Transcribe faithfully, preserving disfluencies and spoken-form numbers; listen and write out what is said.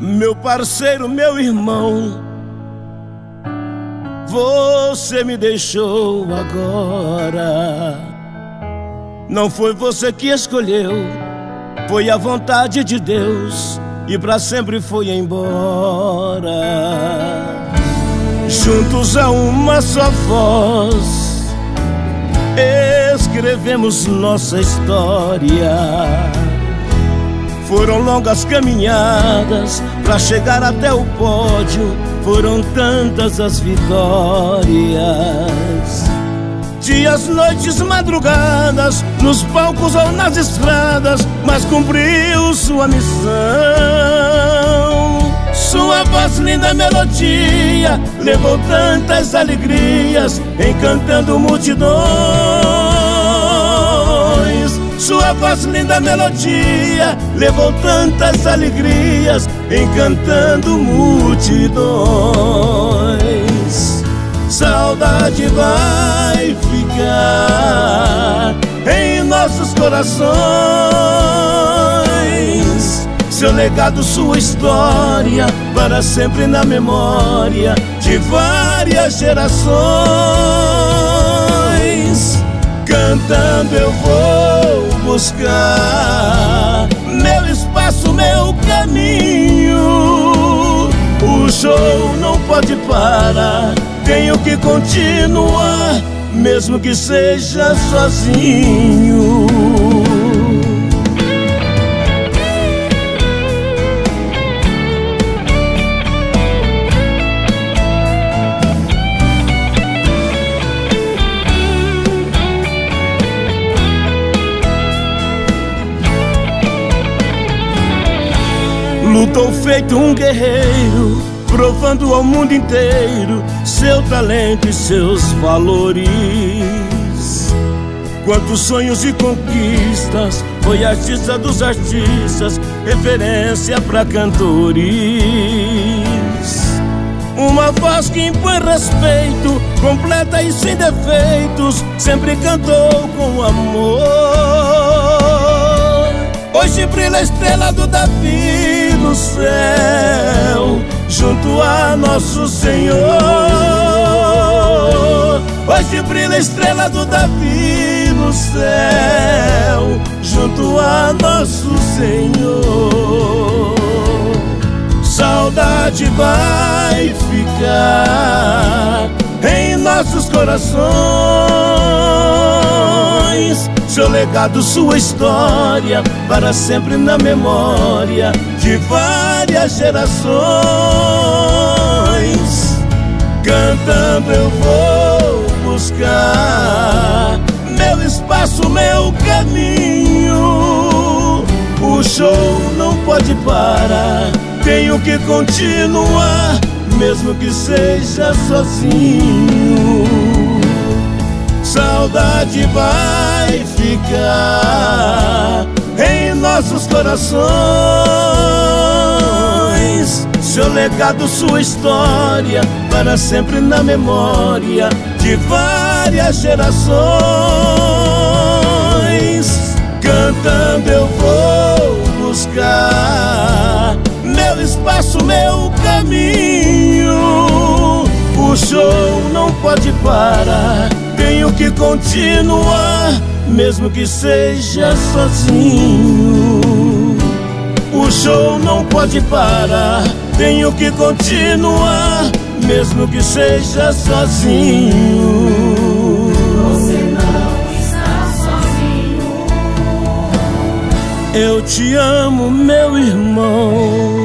Meu parceiro, meu irmão, você me deixou agora. Não foi você que escolheu, foi a vontade de Deus, e pra sempre foi embora. Juntos a uma só voz escrevemos nossa história. Foram longas caminhadas pra chegar até o pódio, foram tantas as vitórias. Dias, noites, madrugadas, nos palcos ou nas estradas, mas cumpriu sua missão. Sua voz, linda melodia, levou tantas alegrias, encantando multidões. Sua voz, linda melodia, levou tantas alegrias, encantando multidões. Saudade vai ficar em nossos corações. Seu legado, sua história, para sempre na memória de várias gerações. Cantando eu vou buscar meu espaço, meu caminho. O show não pode parar, tenho que continuar, mesmo que seja sozinho. Lutou feito um guerreiro, provando ao mundo inteiro seu talento e seus valores. Quantos sonhos e conquistas, foi artista dos artistas, referência pra cantores. Uma voz que impõe respeito, completa e sem defeitos, sempre cantou com amor. Hoje brilha a estrela do Davi no céu, junto a nosso Senhor. Hoje brilha a estrela do Davi no céu, junto a nosso Senhor. Saudade vai ficar em nossos corações. Seu legado, sua história, para sempre na memória de várias gerações. Cantando eu vou buscar meu espaço, meu caminho. O show não pode parar, tenho que continuar, mesmo que seja sozinho. Saudade vai ficar em nossos corações. Seu legado, sua história, para sempre na memória de várias gerações. Cantando eu vou buscar meu espaço, meu caminho. O show não pode parar, tenho que continuar, mesmo que seja sozinho. O show não pode parar, tenho que continuar, mesmo que seja sozinho. Você não está sozinho. Eu te amo, meu irmão.